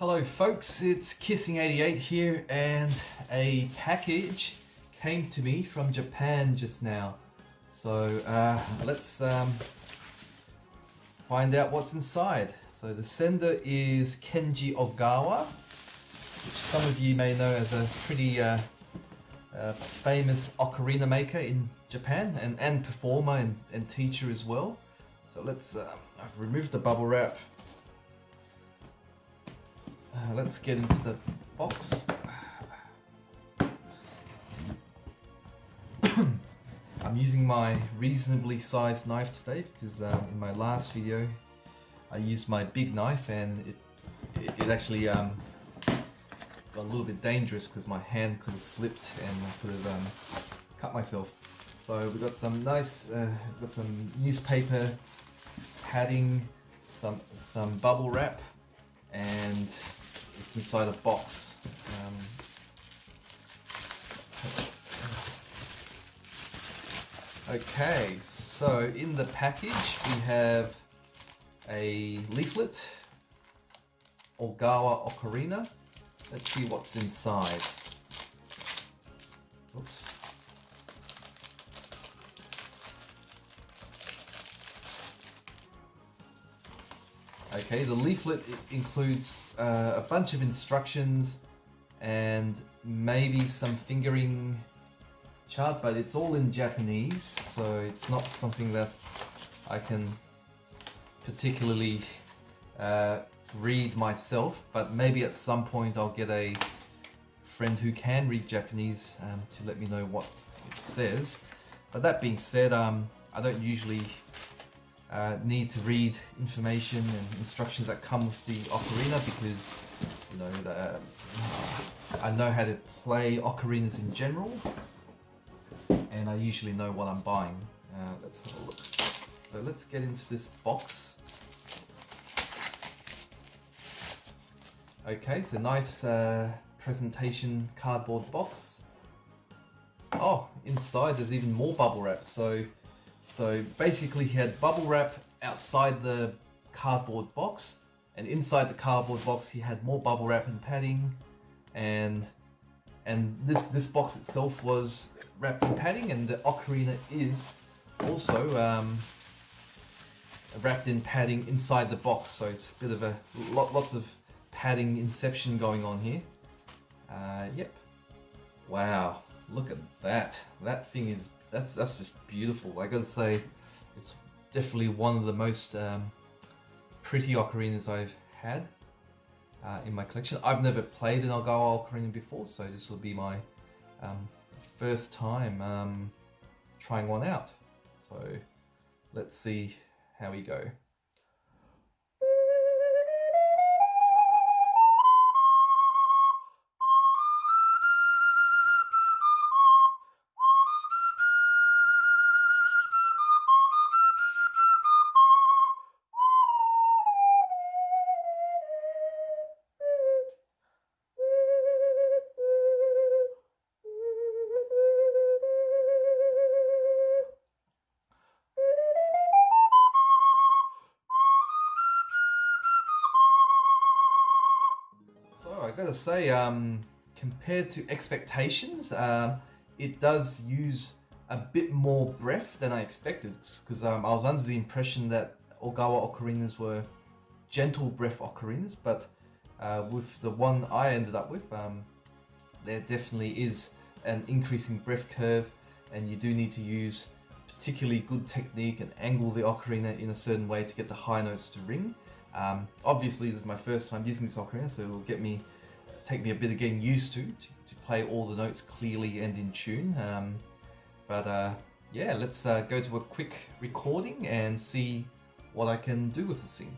Hello folks, it's kissing88 here, and a package came to me from Japan just now. So let's find out what's inside. So the sender is Kenji Ogawa, which some of you may know as a pretty famous ocarina maker in Japan, and performer and teacher as well. So let's, I've removed the bubble wrap. Let's get into the box. I'm using my reasonably sized knife today because in my last video I used my big knife and it actually got a little bit dangerous because my hand could have slipped and I could have cut myself. So we got some nice, got some newspaper padding, some bubble wrap, and it's inside a box. Okay, so in the package we have a leaflet, Ogawa Ocarina. Let's see what's inside. Oops. Okay, the leaflet includes a bunch of instructions and maybe some fingering chart, but it's all in Japanese, so it's not something that I can particularly read myself, but maybe at some point I'll get a friend who can read Japanese to let me know what it says. But that being said, I don't usually need to read information and instructions that come with the ocarina because, you know, I know how to play ocarinas in general, and I usually know what I'm buying. Let's have a look. So let's get into this box. Okay, so nice presentation cardboard box. Oh, inside there's even more bubble wrap. So basically he had bubble wrap outside the cardboard box, and inside the cardboard box he had more bubble wrap and padding, and this box itself was wrapped in padding, and the ocarina is also wrapped in padding inside the box, so it's a bit of a lots of padding inception going on here. Yep. Wow, look at that. That thing is That's just beautiful. I gotta say, it's definitely one of the most pretty ocarinas I've had in my collection. I've never played an Ogawa ocarina before, so this will be my first time trying one out. So let's see how we go. I gotta say, compared to expectations, it does use a bit more breath than I expected, because I was under the impression that Ogawa ocarinas were gentle breath ocarinas, but with the one I ended up with, there definitely is an increasing breath curve, and you do need to use particularly good technique and angle the ocarina in a certain way to get the high notes to ring. Obviously this is my first time using this ocarina, so it will take me a bit of getting used to play all the notes clearly and in tune, but yeah, let's go to a quick recording and see what I can do with this thing.